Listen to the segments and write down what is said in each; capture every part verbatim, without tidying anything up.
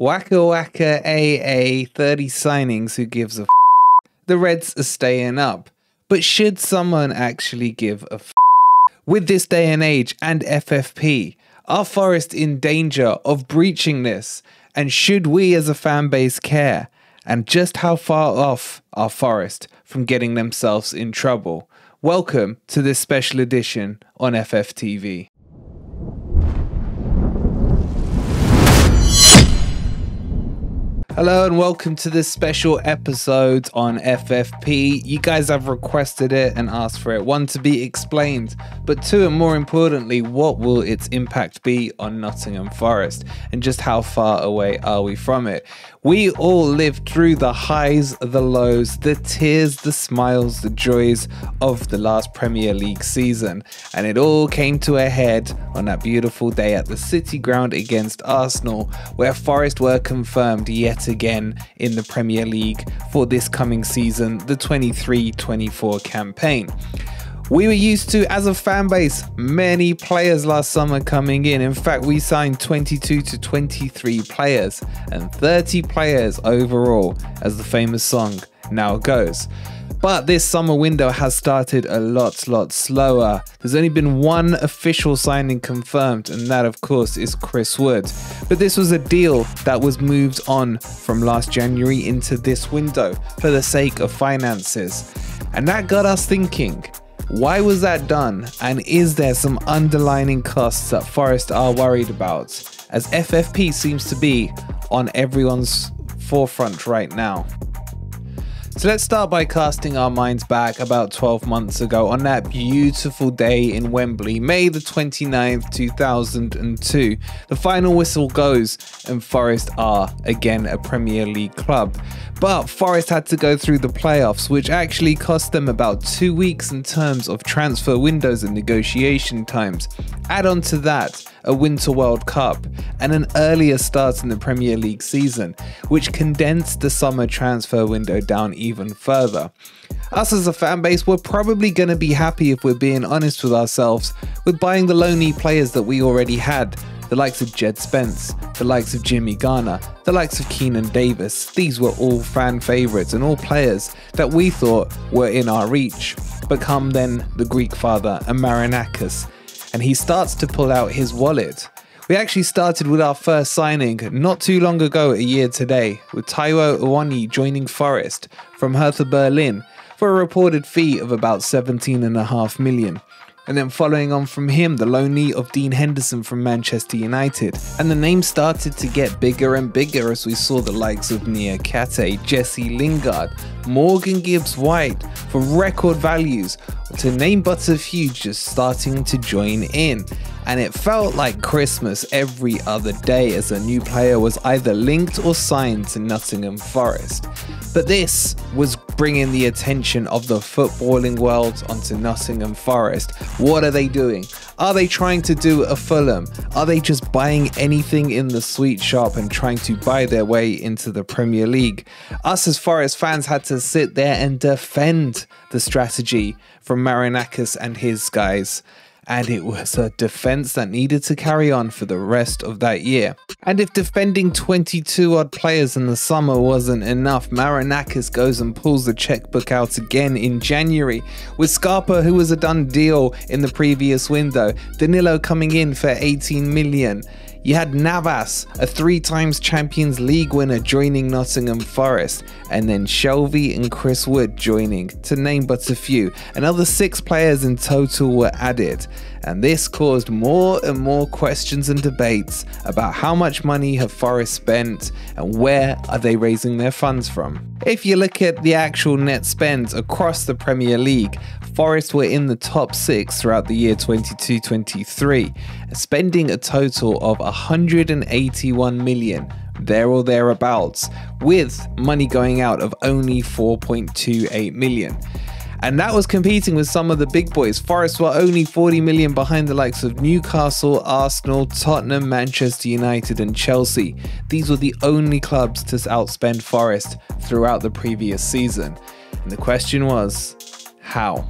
Waka Waka A A, thirty signings, who gives a f***? The Reds are staying up. But should someone actually give a f***? With this day and age and F F P, are Forest in danger of breaching this? And should we as a fan base care? And just how far off are Forest from getting themselves in trouble? Welcome to this special edition on F F T V. Hello and welcome to this special episode on F F P. You guys have requested it and asked for it. One, to be explained, but two, and more importantly, what will its impact be on Nottingham Forest? And just how far away are we from it? We all lived through the highs, the lows, the tears, the smiles, the joys of the last Premier League season. And it all came to a head on that beautiful day at the City Ground against Arsenal, where Forest were confirmed yet again in the Premier League for this coming season, the twenty-three twenty-four campaign. We were used to, as a fan base, many players last summer coming in. In fact, we signed twenty-two to twenty-three players and thirty players overall, as the famous song now goes. But this summer window has started a lot, lot slower. There's only been one official signing confirmed, and that, of course, is Chris Wood. But this was a deal that was moved on from last January into this window for the sake of finances. And that got us thinking, why was that done? And is there some underlying costs that Forest are worried about, as F F P seems to be on everyone's forefront right now? So let's start by casting our minds back about twelve months ago on that beautiful day in Wembley, May the twenty-ninth two thousand two. The final whistle goes and Forest are again a Premier League club. But Forest had to go through the playoffs, which actually cost them about two weeks in terms of transfer windows and negotiation times. Add on to that a Winter World Cup and an earlier start in the Premier League season, which condensed the summer transfer window down even further. Us as a fan base were probably going to be happy, if we're being honest with ourselves, with buying the lonely players that we already had, the likes of Jed Spence, the likes of Jimmy Garner, the likes of Keenan Davis. These were all fan favourites and all players that we thought were in our reach. But come then the Greek father, Marinakis, and he starts to pull out his wallet. We actually started with our first signing not too long ago, a year today, with Taiwo Awoniyi joining Forest from Hertha Berlin for a reported fee of about seventeen and a half million. And then following on from him, the loanee of Dean Henderson from Manchester United. And the name started to get bigger and bigger as we saw the likes of N'Gakate, Jesse Lingard, Morgan Gibbs-White for record values, to name but a few, just starting to join in. And it felt like Christmas every other day as a new player was either linked or signed to Nottingham Forest. But this was bringing the attention of the footballing world onto Nottingham Forest. What are they doing? Are they trying to do a Fulham? Are they just buying anything in the sweet shop and trying to buy their way into the Premier League? Us as Forest fans had to sit there and defend the strategy from Marinakis and his guys. And it was a defence that needed to carry on for the rest of that year. And if defending twenty-two odd players in the summer wasn't enough, Marinakis goes and pulls the checkbook out again in January, with Scarpa, who was a done deal in the previous window, Danilo coming in for eighteen million. You had Navas, a three times Champions League winner, joining Nottingham Forest, and then Shelvey and Chris Wood joining, to name but a few. Another six players in total were added, and this caused more and more questions and debates about how much money have Forest spent and where are they raising their funds from. If you look at the actual net spends across the Premier League, Forest were in the top six throughout the year twenty-two twenty-three, spending a total of one hundred eighty-one million, there or thereabouts, with money going out of only four point two eight million. And that was competing with some of the big boys. Forest were only forty million behind the likes of Newcastle, Arsenal, Tottenham, Manchester United and Chelsea. These were the only clubs to outspend Forest throughout the previous season. And the question was, how?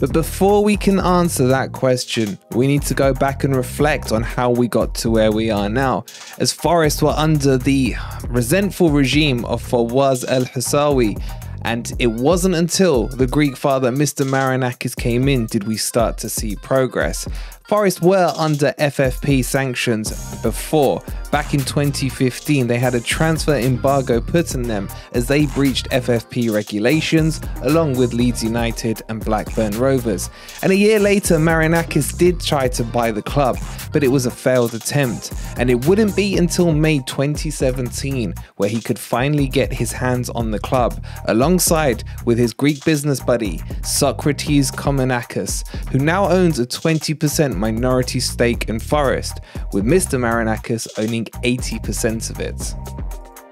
But before we can answer that question, we need to go back and reflect on how we got to where we are now, as Forest were under the resentful regime of Fawaz al-Hasawi. And it wasn't until the Greek father, Mister Marinakis, came in did we start to see progress. Forest were under F F P sanctions before. Back in twenty fifteen, they had a transfer embargo put on them as they breached F F P regulations, along with Leeds United and Blackburn Rovers. And a year later, Marinakis did try to buy the club, but it was a failed attempt. And it wouldn't be until May twenty seventeen where he could finally get his hands on the club, alongside with his Greek business buddy, Socrates Komenakis, who now owns a twenty percent minority stake in Forest, with Mister Marinakis owning eighty percent of it.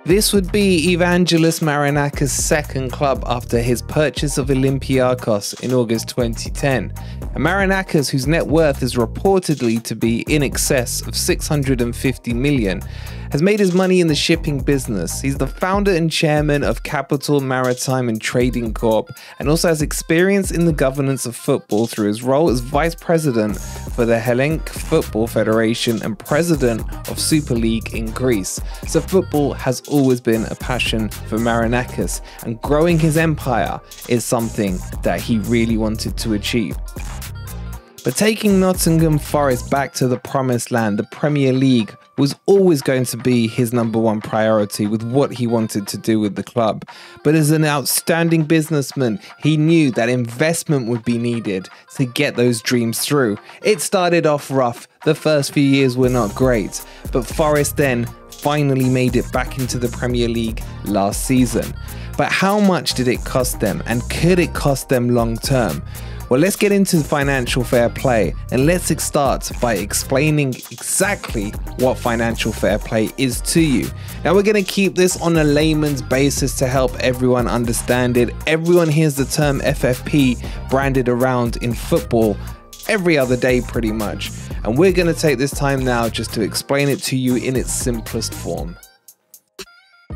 This would be Evangelos Marinakis' second club after his purchase of Olympiakos in August twenty ten. And Marinakis, whose net worth is reportedly to be in excess of six hundred fifty million, has made his money in the shipping business. He's the founder and chairman of Capital Maritime and Trading Corp, and also has experience in the governance of football through his role as vice president for the Hellenic Football Federation and president of Super League in Greece. So football has always been a passion for Marinakis, and growing his empire is something that he really wanted to achieve. But taking Nottingham Forest back to the promised land, the Premier League, was always going to be his number one priority with what he wanted to do with the club. But as an outstanding businessman, he knew that investment would be needed to get those dreams through. It started off rough. The first few years were not great, but Forest then finally made it back into the Premier League last season. But how much did it cost them, and could it cost them long term? Well, let's get into the financial fair play, and let's start by explaining exactly what financial fair play is to you. Now, we're going to keep this on a layman's basis to help everyone understand it. Everyone hears the term F F P branded around in football every other day pretty much, and we're going to take this time now just to explain it to you in its simplest form.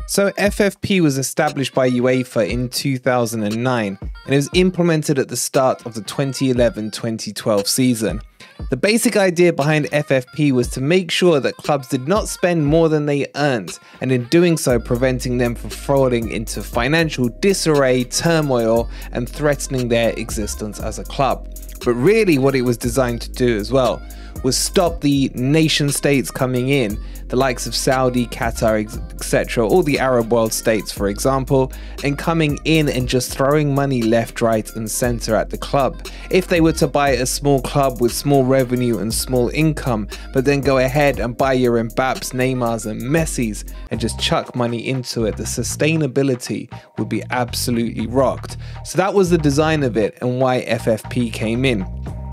So F F P was established by UEFA in two thousand nine, and it was implemented at the start of the twenty eleven twenty twelve season. The basic idea behind F F P was to make sure that clubs did not spend more than they earned, and in doing so preventing them from falling into financial disarray, turmoil, and threatening their existence as a club. But really what it was designed to do as well was stop the nation states coming in, the likes of Saudi, Qatar, et cetera, all the Arab world states, for example, and coming in and just throwing money left, right, and center at the club. If they were to buy a small club with small revenue and small income, but then go ahead and buy your Mbappes, Neymars, and Messis and just chuck money into it, the sustainability would be absolutely rocked. So that was the design of it and why F F P came in.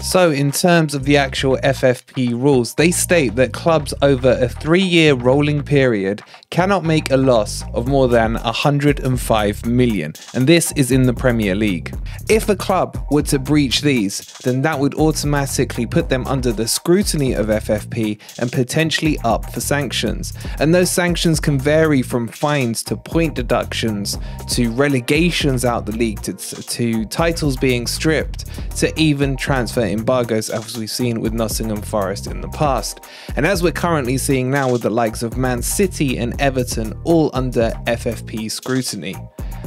So in terms of the actual F F P rules, they state that clubs over a three-year rolling period cannot make a loss of more than one hundred five million, and this is in the Premier League. If a club were to breach these, then that would automatically put them under the scrutiny of F F P and potentially up for sanctions. And those sanctions can vary from fines to point deductions to relegations out the league to, to titles being stripped to even transfer embargoes, as we've seen with Nottingham Forest in the past, and as we're currently seeing now with the likes of Man City and Everton, all under F F P scrutiny.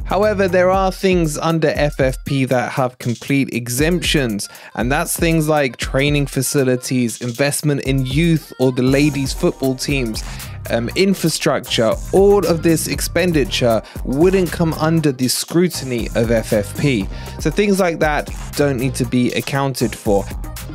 However, there are things under F F P that have complete exemptions, and that's things like training facilities, investment in youth or the ladies' football teams, Um, infrastructure. All of this expenditure wouldn't come under the scrutiny of F F P. So things like that don't need to be accounted for.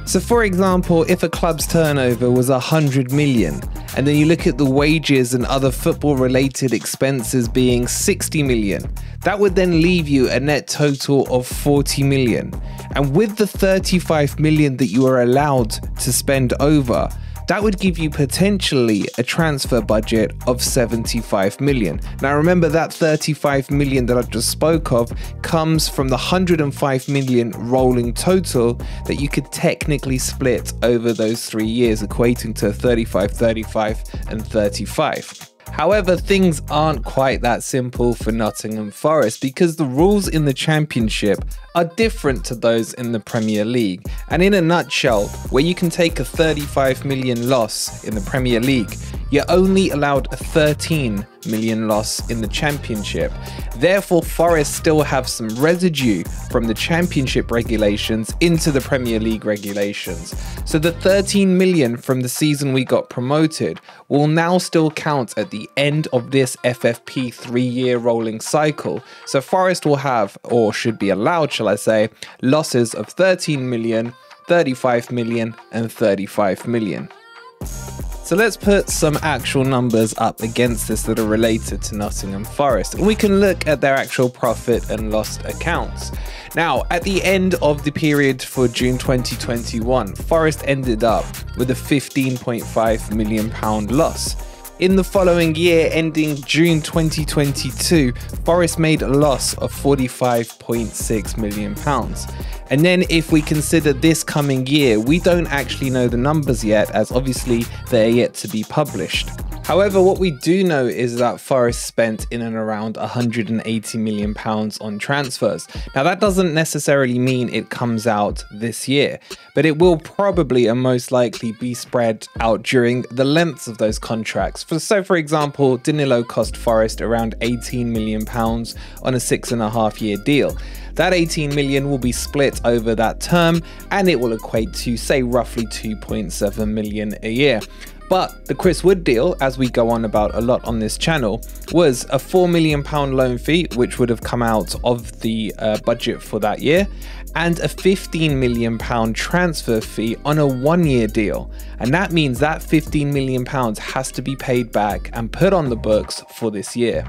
So for example, if a club's turnover was one hundred million, and then you look at the wages and other football related expenses being sixty million, that would then leave you a net total of forty million. And with the thirty-five million that you are allowed to spend over, that would give you potentially a transfer budget of seventy-five million. Now remember that thirty-five million that I just spoke of comes from the one hundred five million rolling total that you could technically split over those three years, equating to thirty-five, thirty-five, and thirty-five. However, things aren't quite that simple for Nottingham Forest because the rules in the Championship are different to those in the Premier League. And in a nutshell, where you can take a thirty-five million loss in the Premier League, you're only allowed a thirteen million loss in the Championship. Therefore, Forest still have some residue from the Championship regulations into the Premier League regulations. So the thirteen million from the season we got promoted will now still count at the end of this F F P three-year rolling cycle. So Forest will have, or should be allowed, shall I say, losses of thirteen million, thirty-five million, and thirty-five million. So let's put some actual numbers up against this that are related to Nottingham Forest, and we can look at their actual profit and lost accounts. Now, at the end of the period for June twenty twenty-one, Forest ended up with a fifteen point five million pounds loss. In the following year, ending June twenty twenty-two, Forest made a loss of forty-five point six million pounds. And then if we consider this coming year, we don't actually know the numbers yet, as obviously they're yet to be published. However, what we do know is that Forest spent in and around one hundred and eighty million pounds on transfers. Now, that doesn't necessarily mean it comes out this year, but it will probably and most likely be spread out during the lengths of those contracts. So, for example, Danilo cost Forest around eighteen million pounds on a six and a half year deal. That eighteen million pounds will be split over that term, and it will equate to, say, roughly two point seven million pounds a year. But the Chris Wood deal, as we go on about a lot on this channel, was a four million pounds loan fee, which would have come out of the uh, budget for that year, and a fifteen million pounds transfer fee on a one-year deal. And that means that fifteen million pounds has to be paid back and put on the books for this year.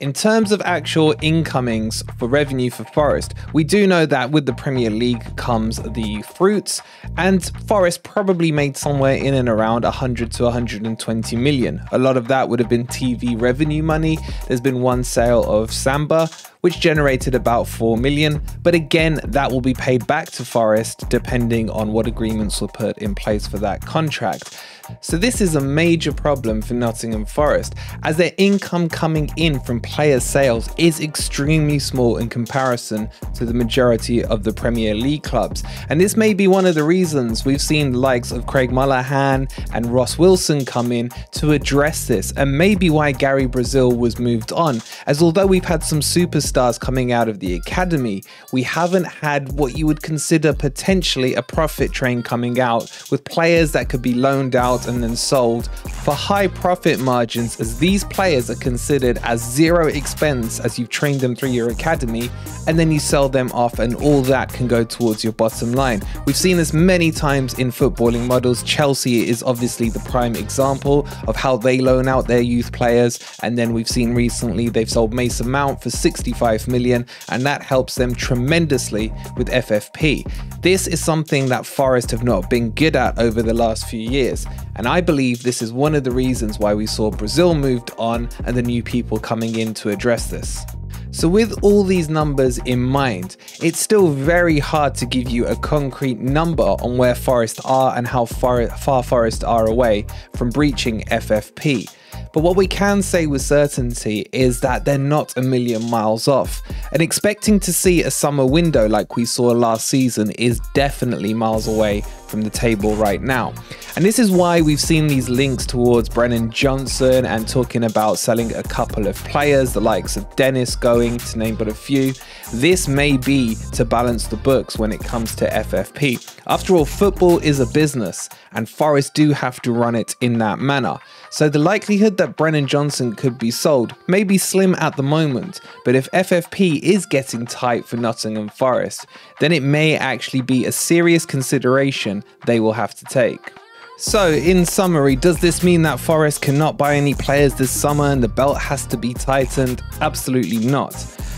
In terms of actual incomings for revenue for Forest, we do know that with the Premier League comes the fruits, and Forest probably made somewhere in and around one hundred to one hundred and twenty million. A lot of that would have been T V revenue money. There's been one sale of Samba, which generated about four million, but again, that will be paid back to Forest depending on what agreements were put in place for that contract. So this is a major problem for Nottingham Forest, as their income coming in from player sales is extremely small in comparison to the majority of the Premier League clubs. And this may be one of the reasons we've seen the likes of Craig Mullahan and Ross Wilson come in to address this, and maybe why Gary Brazil was moved on, as although we've had some superstars coming out of the academy, we haven't had what you would consider potentially a profit train coming out with players that could be loaned out and then sold for high profit margins, as these players are considered as zero expense as you've trained them through your academy, and then you sell them off and all that can go towards your bottom line. We've seen this many times in footballing models. Chelsea is obviously the prime example of how they loan out their youth players, and then we've seen recently they've sold Mason Mount for sixty-five million, and that helps them tremendously with F F P. This is something that Forest have not been good at over the last few years. And I believe this is one of the reasons why we saw Brazil moved on and the new people coming in to address this. So with all these numbers in mind, it's still very hard to give you a concrete number on where Forest are and how far, far Forest are away from breaching F F P. But what we can say with certainty is that they're not a million miles off, and expecting to see a summer window like we saw last season is definitely miles away from the table right now. And this is why we've seen these links towards Brennan Johnson and talking about selling a couple of players, the likes of Dennis going, to name but a few. This may be to balance the books when it comes to F F P. After all, football is a business, and Forest do have to run it in that manner. So the likelihood that Brennan Johnson could be sold may be slim at the moment, but if F F P is getting tight for Nottingham Forest, then it may actually be a serious consideration they will have to take. So in summary, does this mean that Forest cannot buy any players this summer and the belt has to be tightened? Absolutely not.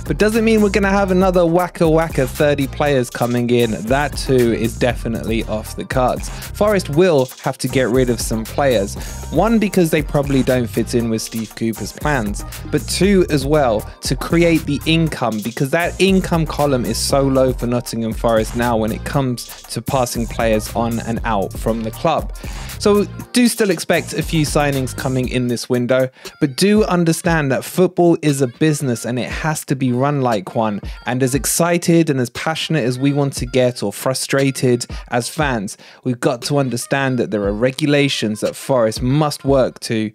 But does it mean we're going to have another waka waka thirty players coming in? That too is definitely off the cards. Forest will have to get rid of some players. One, because they probably don't fit in with Steve Cooper's plans, but two as well, to create the income, because that income column is so low for Nottingham Forest now when it comes to passing players on and out from the club. So do still expect a few signings coming in this window, but do understand that football is a business and it has to be run like one. And as excited and as passionate as we want to get, or frustrated as fans, we've got to understand that there are regulations that Forest must work to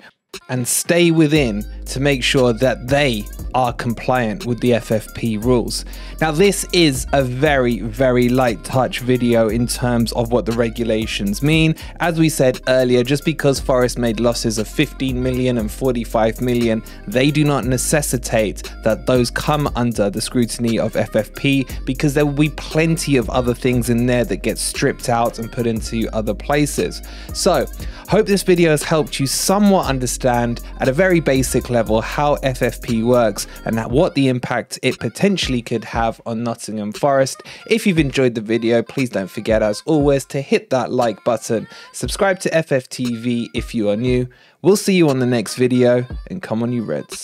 and stay within to make sure that they are compliant with the F F P rules. Now, this is a very, very light touch video in terms of what the regulations mean. As we said earlier, just because Forest made losses of fifteen million and forty-five million, they do not necessitate that those come under the scrutiny of F F P, because there will be plenty of other things in there that get stripped out and put into other places. So, hope this video has helped you somewhat understand at a very basic level how F F P works and what the impact it potentially could have on Nottingham Forest. If you've enjoyed the video, please don't forget, as always, to hit that like button. Subscribe to F F T V if you are new. We'll see you on the next video, and come on you Reds.